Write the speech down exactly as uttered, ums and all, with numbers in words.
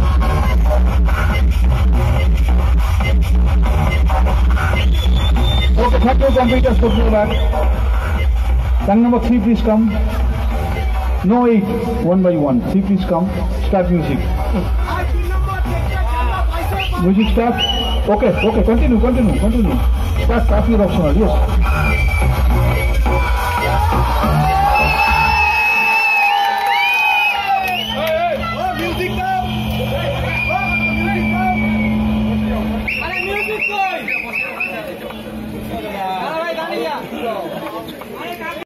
Okay, thank you, computers for you back. Tank number three, please come. No eight, one by one. Three, please come. Start music. Music start. Okay, okay, continue, continue, continue. Start, start your optional, yes.